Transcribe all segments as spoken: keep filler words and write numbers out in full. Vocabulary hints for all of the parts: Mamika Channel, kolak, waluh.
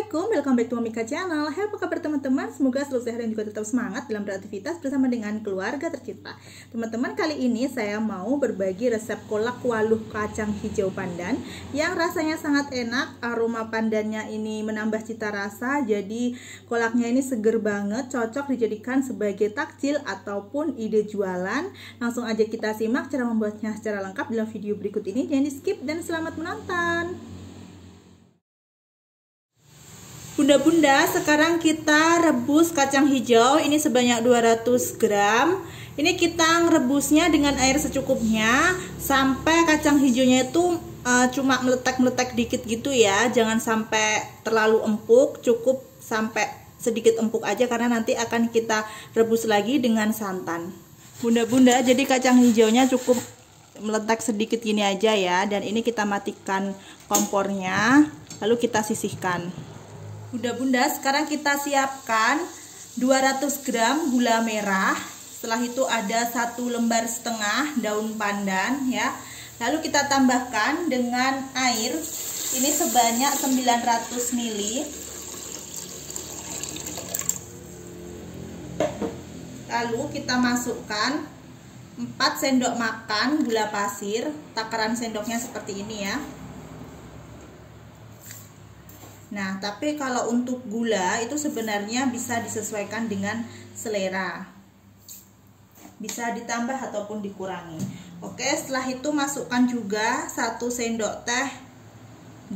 Assalamualaikum, welcome back to Mamika Channel. Hai, apa kabar teman-teman? Semoga selalu sehat dan juga tetap semangat dalam beraktivitas bersama dengan keluarga tercinta. Teman-teman, kali ini saya mau berbagi resep kolak waluh kacang hijau pandan yang rasanya sangat enak. Aroma pandannya ini menambah cita rasa, jadi kolaknya ini seger banget, cocok dijadikan sebagai takjil ataupun ide jualan. Langsung aja kita simak cara membuatnya secara lengkap dalam video berikut ini. Jangan di skip dan selamat menonton. Bunda-bunda, sekarang kita rebus kacang hijau ini sebanyak dua ratus gram. Ini kita rebusnya dengan air secukupnya sampai kacang hijaunya itu uh, cuma meletak-meletak dikit gitu ya. Jangan sampai terlalu empuk, cukup sampai sedikit empuk aja karena nanti akan kita rebus lagi dengan santan. Bunda-bunda, jadi kacang hijaunya cukup meletak sedikit gini aja ya, dan ini kita matikan kompornya lalu kita sisihkan. Bunda-bunda, sekarang kita siapkan dua ratus gram gula merah. Setelah itu ada satu lembar setengah daun pandan ya. Lalu kita tambahkan dengan air ini sebanyak sembilan ratus mililiter. Lalu kita masukkan empat sendok makan gula pasir. Takaran sendoknya seperti ini ya. Nah, tapi kalau untuk gula itu sebenarnya bisa disesuaikan dengan selera. Bisa ditambah ataupun dikurangi. Oke, setelah itu masukkan juga satu sendok teh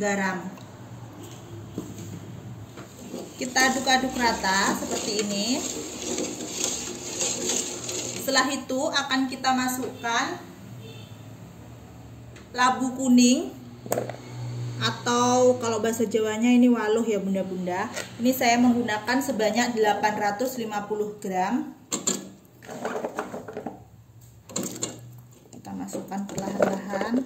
garam. Kita aduk-aduk rata seperti ini. Setelah itu akan kita masukkan labu kuning, atau kalau bahasa Jawanya ini waluh ya bunda-bunda. Ini saya menggunakan sebanyak delapan ratus lima puluh gram. Kita masukkan perlahan-lahan.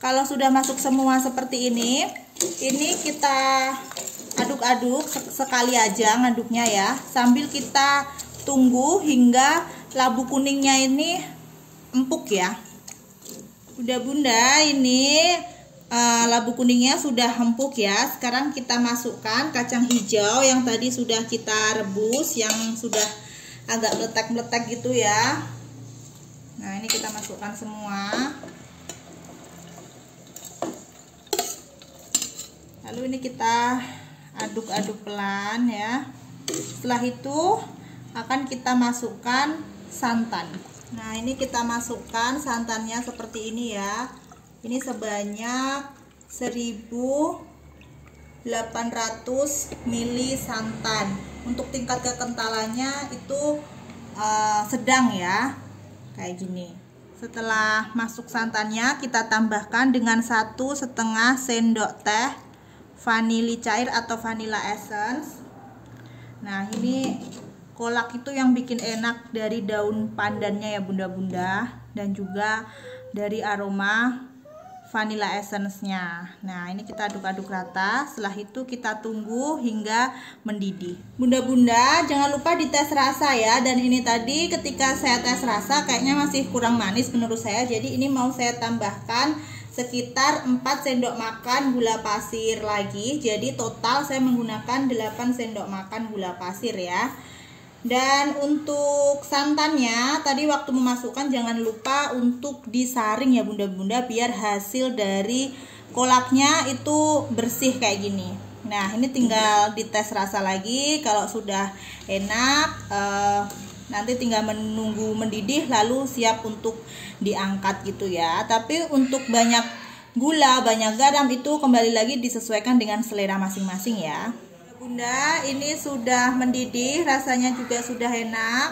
Kalau sudah masuk semua seperti ini, ini kita aduk-aduk sekali aja ngaduknya ya, sambil kita tunggu hingga labu kuningnya ini empuk ya. Udah bunda, ini uh, labu kuningnya sudah empuk ya. Sekarang kita masukkan kacang hijau yang tadi sudah kita rebus, yang sudah agak meletak-meletak gitu ya. Nah, ini kita masukkan semua. Lalu ini kita aduk-aduk pelan ya. Setelah itu akan kita masukkan santan. Nah, ini kita masukkan santannya seperti ini ya. Ini sebanyak seribu delapan ratus mililiter santan. Untuk tingkat kekentalannya itu uh, sedang ya. Kayak gini. Setelah masuk santannya, kita tambahkan dengan satu setengah sendok teh vanili cair atau vanilla essence. Nah, ini kolak itu yang bikin enak dari daun pandannya ya bunda-bunda, dan juga dari aroma vanilla essence-nya. Nah, ini kita aduk-aduk rata. Setelah itu kita tunggu hingga mendidih. Bunda-bunda, jangan lupa dites rasa ya. Dan ini tadi ketika saya tes rasa kayaknya masih kurang manis menurut saya. Jadi ini mau saya tambahkan sekitar empat sendok makan gula pasir lagi. Jadi total saya menggunakan delapan sendok makan gula pasir ya. Dan untuk santannya tadi waktu memasukkan jangan lupa untuk disaring ya bunda-bunda, biar hasil dari kolaknya itu bersih kayak gini. Nah, ini tinggal dites rasa lagi. Kalau sudah enak eh, nanti tinggal menunggu mendidih lalu siap untuk diangkat gitu ya. Tapi untuk banyak gula, banyak garam itu kembali lagi disesuaikan dengan selera masing-masing ya. Bunda, ini sudah mendidih, rasanya juga sudah enak,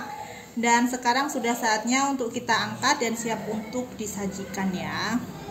dan sekarang sudah saatnya untuk kita angkat dan siap untuk disajikan ya.